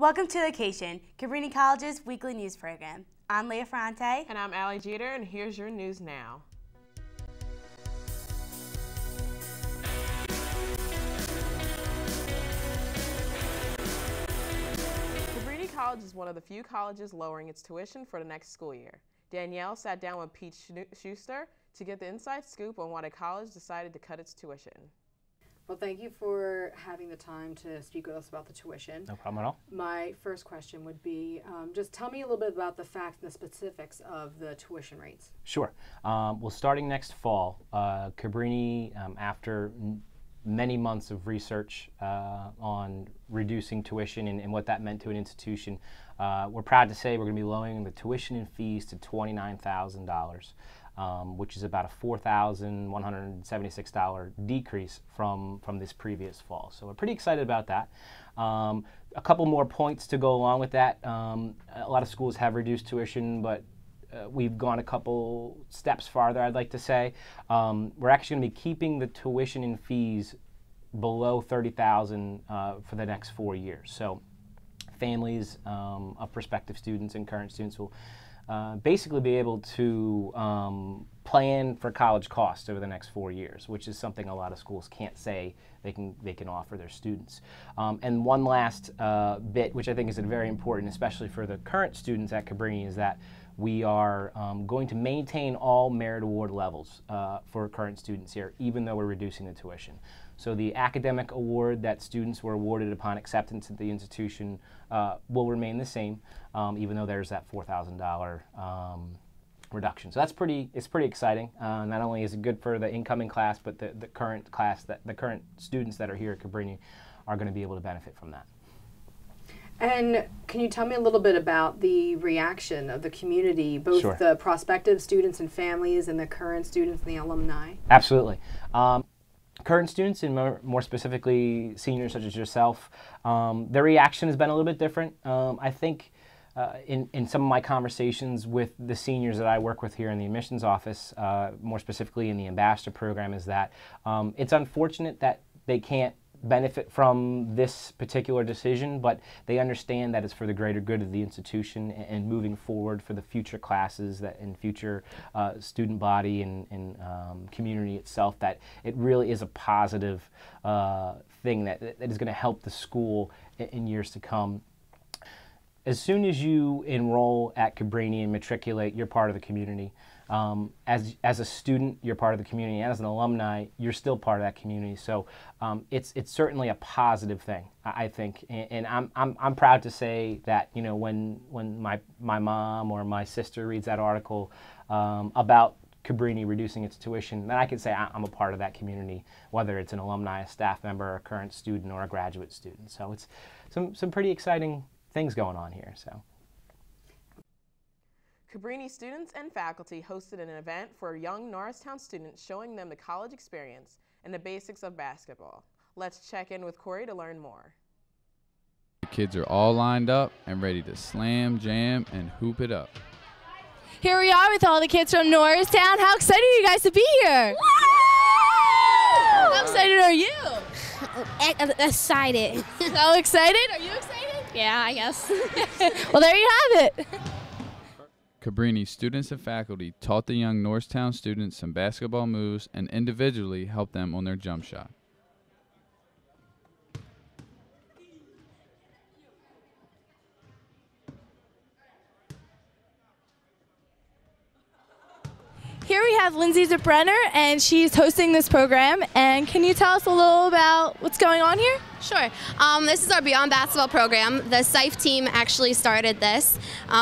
Welcome to Location, Cabrini College's weekly news program. I'm Leah Ferrante. And I'm Allie Jeter, and here's your news now. Cabrini College is one of the few colleges lowering its tuition for the next school year. Danielle sat down with Pete Schuster to get the inside scoop on why the college decided to cut its tuition. Well, thank you for having the time to speak with us about the tuition. No problem at all. My first question would be, just tell me a little bit about the facts and the specifics of the tuition rates. Sure. Well, starting next fall, Cabrini, after many months of research on reducing tuition and what that meant to an institution, we're proud to say we're going to be lowering the tuition and fees to $29,000. Which is about a $4,176 decrease from this previous fall. So we're pretty excited about that. A couple more points to go along with that. A lot of schools have reduced tuition, but we've gone a couple steps farther, I'd like to say. We're actually going to be keeping the tuition and fees below $30,000 for the next 4 years. So families of prospective students and current students will basically be able to plan for college costs over the next 4 years, which is something a lot of schools can't say they can offer their students. And one last bit, which I think is very important, especially for the current students at Cabrini, is that we are going to maintain all merit award levels for current students here, even though we're reducing the tuition. So the academic award that students were awarded upon acceptance at the institution will remain the same, even though there's that $4,000 reduction. So that's it's pretty exciting. Not only is it good for the incoming class, but the current class, the current students that are here at Cabrini are going to be able to benefit from that. And can you tell me a little bit about the reaction of the community, both Sure. the prospective students and families and the current students and the alumni? Absolutely. Current students, and more specifically seniors such as yourself, their reaction has been a little bit different. I think in some of my conversations with the seniors that I work with here in the admissions office, more specifically in the ambassador program, is that it's unfortunate that they can't benefit from this particular decision, but they understand that it's for the greater good of the institution and moving forward for the future classes that and future student body and community itself, that it really is a positive thing that is going to help the school in years to come. As soon as you enroll at Cabrini and matriculate, you're part of the community. As a student, you're part of the community, and as an alumni, you're still part of that community. So it's certainly a positive thing, I think, and I'm proud to say that, you know, when my mom or my sister reads that article about Cabrini reducing its tuition, then I can say I'm a part of that community, whether it's an alumni, a staff member, a current student, or a graduate student. So it's some pretty exciting things going on here. So. Cabrini students and faculty hosted an event for young Norristown students, showing them the college experience and the basics of basketball. Let's check in with Corey to learn more. The kids are all lined up and ready to slam, jam, and hoop it up. Here we are with all the kids from Norristown. How excited are you guys to be here? Woo! How excited are you? I'm excited. So excited? Are you excited? Yeah, I guess. Well, there you have it. Cabrini students and faculty taught the young Norristown students some basketball moves and individually helped them on their jump shot. Here we have Lindsay Zipprenner, and she's hosting this program. And can you tell us a little about what's going on here? Sure. This is our Beyond Basketball program. The SIFE team actually started this.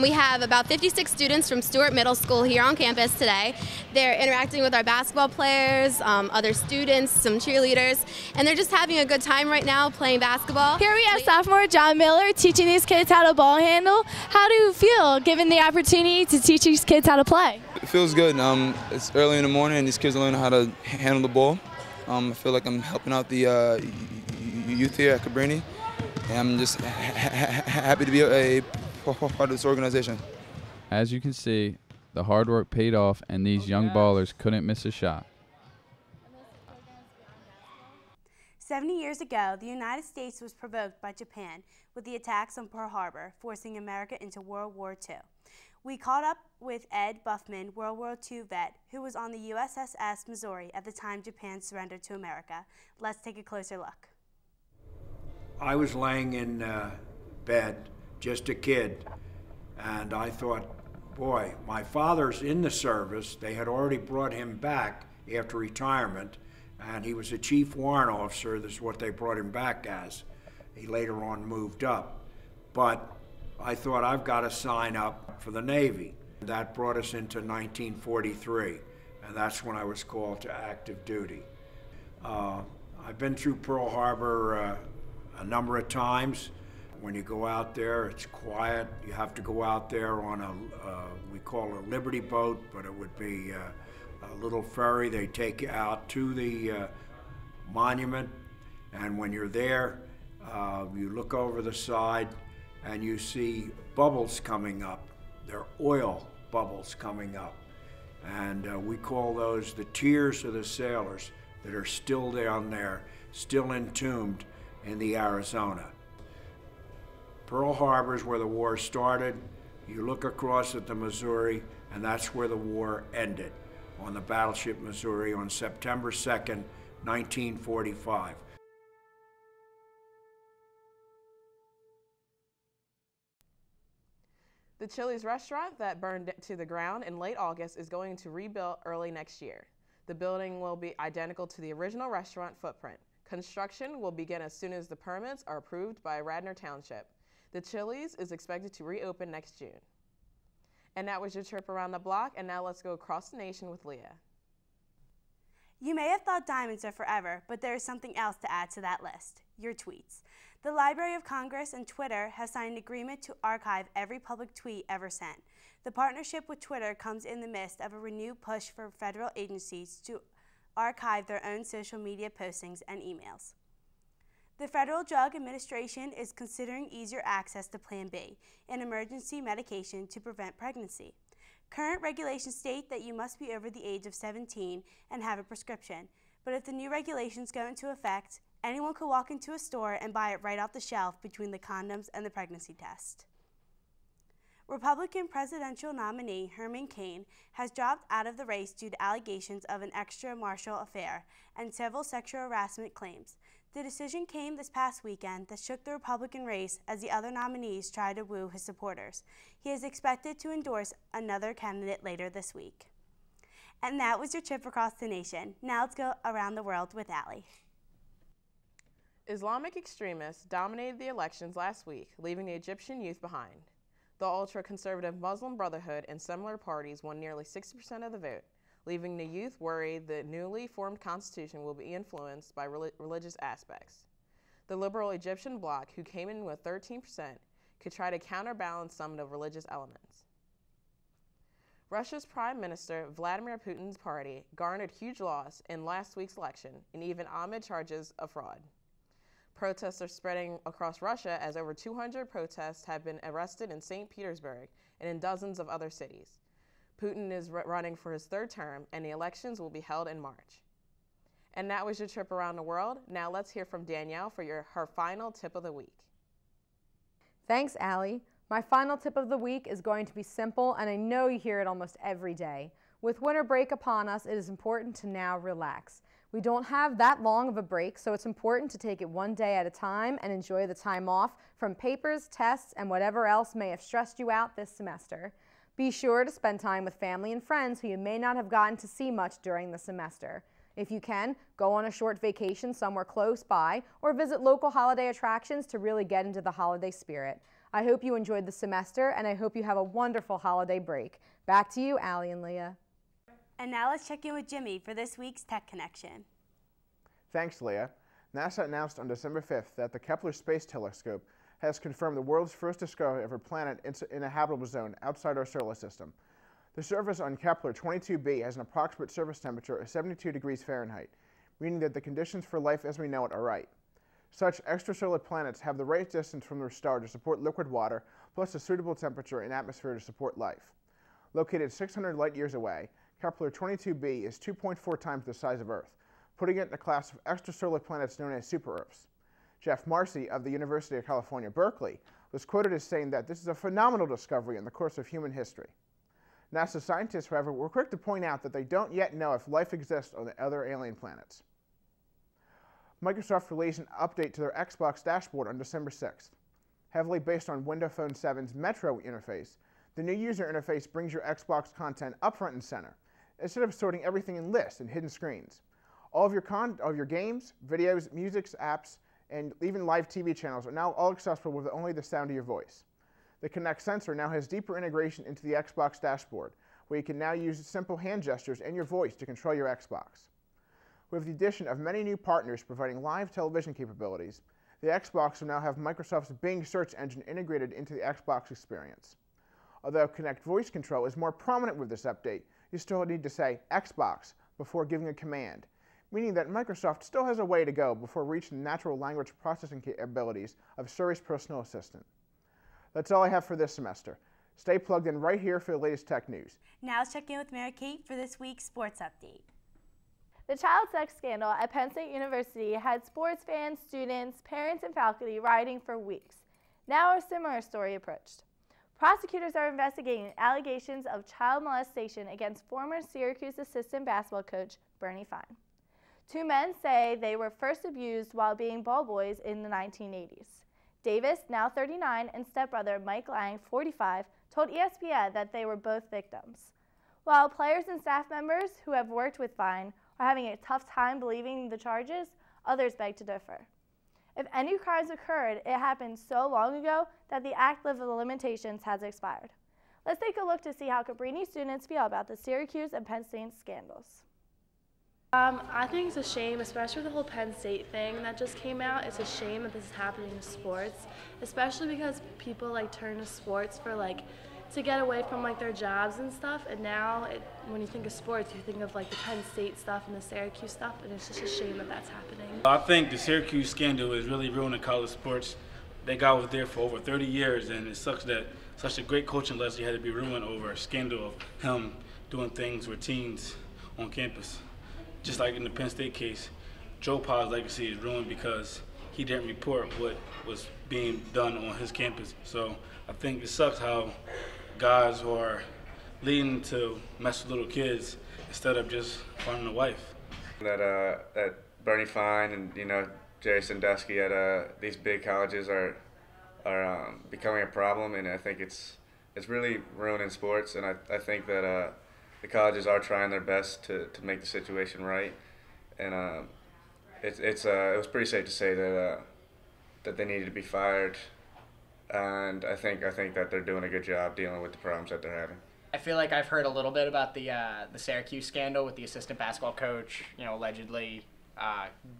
We have about 56 students from Stewart Middle School here on campus today. They're interacting with our basketball players, other students, some cheerleaders, and they're just having a good time right now playing basketball. Here we have sophomore John Miller teaching these kids how to ball handle. How do you feel given the opportunity to teach these kids how to play? It feels good. It's early in the morning, and these kids are learning how to handle the ball. I feel like I'm helping out the youth here at Cabrini, and I'm just happy to be a part of this organization. As you can see, the hard work paid off, and these young ballers couldn't miss a shot. 70 years ago, the United States was provoked by Japan with the attacks on Pearl Harbor, forcing America into World War II. We caught up with Ed Buffman, World War II vet, who was on the USS Missouri at the time Japan surrendered to America. Let's take a closer look. I was laying in bed, just a kid, and I thought, boy, my father's in the service. They had already brought him back after retirement, and he was a chief warrant officer. This is what they brought him back as. He later on moved up. But I thought, I've got to sign up for the Navy. That brought us into 1943, and that's when I was called to active duty. I've been through Pearl Harbor a number of times. When you go out there, it's quiet. You have to go out there on a, we call a Liberty boat, but it would be a little ferry. They take you out to the monument, and when you're there, you look over the side, and you see bubbles coming up. They're oil bubbles coming up. And we call those the tears of the sailors that are still down there, still entombed in the Arizona. Pearl Harbor's where the war started. You look across at the Missouri, and that's where the war ended, on the battleship Missouri on September 2nd, 1945. The Chili's restaurant that burned to the ground in late August is going to rebuild early next year. The building will be identical to the original restaurant footprint. Construction will begin as soon as the permits are approved by Radnor Township. The Chili's is expected to reopen next June. And that was your trip around the block, and now let's go across the nation with Leah. You may have thought diamonds are forever, but there is something else to add to that list: your tweets. The Library of Congress and Twitter have signed an agreement to archive every public tweet ever sent. The partnership with Twitter comes in the midst of a renewed push for federal agencies to archive their own social media postings and emails. The Federal Drug Administration is considering easier access to Plan B, an emergency medication to prevent pregnancy. Current regulations state that you must be over the age of 17 and have a prescription, but if the new regulations go into effect, anyone could walk into a store and buy it right off the shelf between the condoms and the pregnancy test. Republican presidential nominee Herman Cain has dropped out of the race due to allegations of an extramarital affair and several sexual harassment claims. The decision came this past weekend that shook the Republican race as the other nominees tried to woo his supporters. He is expected to endorse another candidate later this week. And that was your trip across the nation. Now let's go around the world with Allie. Islamic extremists dominated the elections last week, leaving the Egyptian youth behind. The ultra-conservative Muslim Brotherhood and similar parties won nearly 60% of the vote, leaving the youth worried the newly formed constitution will be influenced by religious aspects. The liberal Egyptian bloc, who came in with 13%, could try to counterbalance some of the religious elements. Russia's Prime Minister Vladimir Putin's party garnered huge loss in last week's election and even amid charges of fraud. Protests are spreading across Russia as over 200 protests have been arrested in St. Petersburg and in dozens of other cities. Putin is running for his third term, and the elections will be held in March. And that was your trip around the world. Now let's hear from Danielle for her final tip of the week. Thanks, Allie. My final tip of the week is going to be simple, and I know you hear it almost every day. With winter break upon us, it is important to now relax. We don't have that long of a break, so it's important to take it one day at a time and enjoy the time off from papers, tests, and whatever else may have stressed you out this semester. Be sure to spend time with family and friends who you may not have gotten to see much during the semester. If you can, go on a short vacation somewhere close by or visit local holiday attractions to really get into the holiday spirit. I hope you enjoyed the semester, and I hope you have a wonderful holiday break. Back to you, Allie and Leah. And now let's check in with Jimmy for this week's Tech Connection. Thanks, Leah. NASA announced on December 5th that the Kepler Space Telescope has confirmed the world's first discovery of a planet in a habitable zone outside our solar system. The surface on Kepler-22b has an approximate surface temperature of 72 degrees Fahrenheit, meaning that the conditions for life as we know it are right. Such extrasolar planets have the right distance from their star to support liquid water, plus a suitable temperature and atmosphere to support life. Located 600 light-years away, Kepler-22b is 2.4 times the size of Earth, putting it in the class of extrasolar planets known as super-Earths. Jeff Marcy of the University of California, Berkeley, was quoted as saying that this is a phenomenal discovery in the course of human history. NASA scientists, however, were quick to point out that they don't yet know if life exists on the other alien planets. Microsoft released an update to their Xbox dashboard on December 6th. Heavily based on Windows Phone 7's Metro interface, the new user interface brings your Xbox content up front and center, instead of sorting everything in lists and hidden screens. All of your games, videos, music, apps, and even live TV channels are now all accessible with only the sound of your voice. The Kinect sensor now has deeper integration into the Xbox dashboard, where you can now use simple hand gestures and your voice to control your Xbox. With the addition of many new partners providing live television capabilities, the Xbox will now have Microsoft's Bing search engine integrated into the Xbox experience. Although Kinect voice control is more prominent with this update, you still need to say Xbox before giving a command, meaning that Microsoft still has a way to go before reaching the natural language processing capabilities of Siri's personal assistant. That's all I have for this semester. Stay plugged in right here for the latest tech news. Now let's check in with Mary Kate for this week's sports update. The child sex scandal at Penn State University had sports fans, students, parents, and faculty rioting for weeks. Now a similar story approached. Prosecutors are investigating allegations of child molestation against former Syracuse assistant basketball coach Bernie Fine. Two men say they were first abused while being ball boys in the 1980s. Davis, now 39, and stepbrother Mike Lang, 45, told ESPN that they were both victims. While players and staff members who have worked with Fine are having a tough time believing the charges, others beg to differ. If any crimes occurred, it happened so long ago that the act of the limitations has expired. Let's take a look to see how Cabrini students feel about the Syracuse and Penn State scandals. I think it's a shame, especially with the whole Penn State thing that just came out. It's a shame that this is happening in sports, especially because people turn to sports for to get away from their jobs and stuff. And now, when you think of sports, you think of the Penn State stuff and the Syracuse stuff, and it's just a shame that that's happening. I think the Syracuse scandal is really ruining college sports. That guy was there for over 30 years, and it sucks that such a great coaching lesson had to be ruined over a scandal of him doing things with teens on campus. Just like in the Penn State case, Joe Pa's legacy is ruined because he didn't report what was being done on his campus. So I think it sucks how guys who are leading to mess with little kids instead of just finding a wife. That Bernie Fine and Jerry Sandusky at these big colleges are becoming a problem, and I think it's really ruining sports. And I think that the colleges are trying their best to make the situation right, and it was pretty safe to say that that they needed to be fired. And I think that they're doing a good job dealing with the problems that they're having. I feel like I've heard a little bit about the Syracuse scandal with the assistant basketball coach, allegedly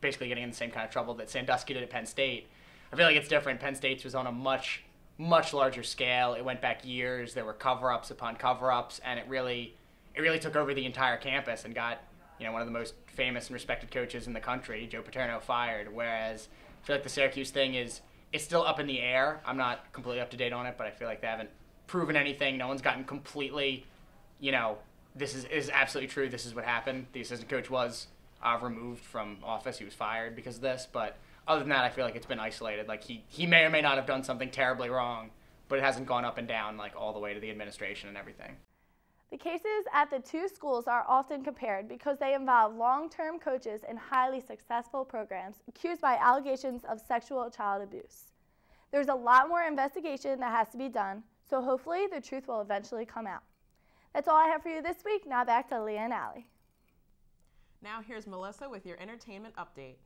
basically getting in the same kind of trouble that Sandusky did at Penn State. I feel like it's different. Penn State's was on a much, much larger scale. It went back years. There were cover-ups upon cover-ups, and it really took over the entire campus and got one of the most famous and respected coaches in the country, Joe Paterno, fired. Whereas I feel like the Syracuse thing is. It's still up in the air. I'm not completely up to date on it, but I feel like they haven't proven anything. No one's gotten completely, this is absolutely true. This is what happened. The assistant coach was removed from office. He was fired because of this. But other than that, I feel like it's been isolated. He may or may not have done something terribly wrong, but it hasn't gone up and down all the way to the administration and everything. The cases at the two schools are often compared because they involve long-term coaches in highly successful programs accused by allegations of sexual child abuse. There's a lot more investigation that has to be done, so hopefully the truth will eventually come out. That's all I have for you this week. Now back to Leah and Allie. Now here's Melissa with your entertainment update.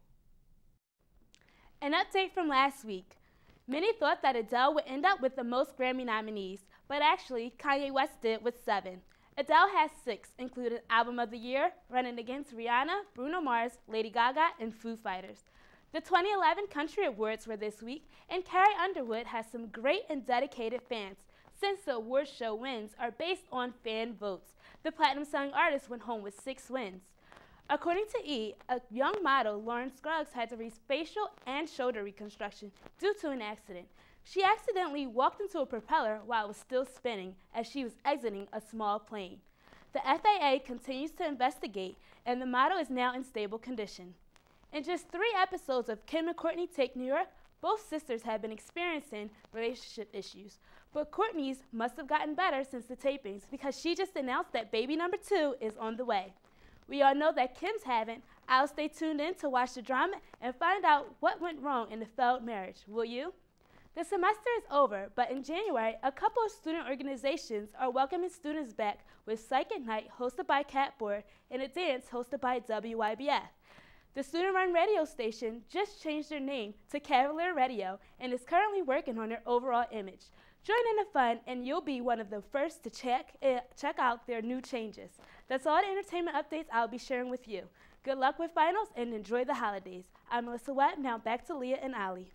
An update from last week. Many thought that Adele would end up with the most Grammy nominees, but actually Kanye West did with 7. Adele has 6, including Album of the Year, running against Rihanna, Bruno Mars, Lady Gaga, and Foo Fighters. The 2011 Country Awards were this week, and Carrie Underwood has some great and dedicated fans. Since the awards show wins are based on fan votes, the Platinum Song artist went home with 6 wins. According to E!, a young model, Lauren Scruggs, had to receive facial and shoulder reconstruction due to an accident. She accidentally walked into a propeller while it was still spinning as she was exiting a small plane. The FAA continues to investigate, and the model is now in stable condition. In just 3 episodes of Kim and Courtney Take New York, both sisters have been experiencing relationship issues. But Courtney's must have gotten better since the tapings, because she just announced that baby number 2 is on the way. We all know that Kim's haven't. I'll stay tuned in to watch the drama and find out what went wrong in the failed marriage, will you? The semester is over, but in January, a couple of student organizations are welcoming students back with Psychic Night hosted by Catboard and a dance hosted by WYBF. The student-run radio station just changed their name to Cavalier Radio and is currently working on their overall image. Join in the fun, and you'll be one of the first to check out their new changes. That's all the entertainment updates I'll be sharing with you. Good luck with finals and enjoy the holidays. I'm Melissa Webb. Now back to Leah and Allie.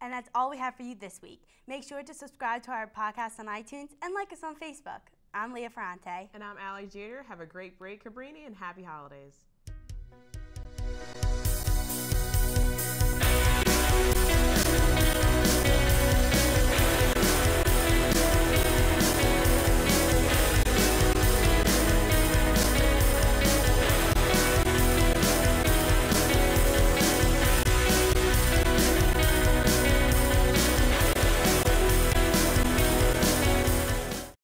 And that's all we have for you this week. Make sure to subscribe to our podcast on iTunes and like us on Facebook. I'm Leah Ferrante. And I'm Allie Jeter. Have a great break, Cabrini, and happy holidays.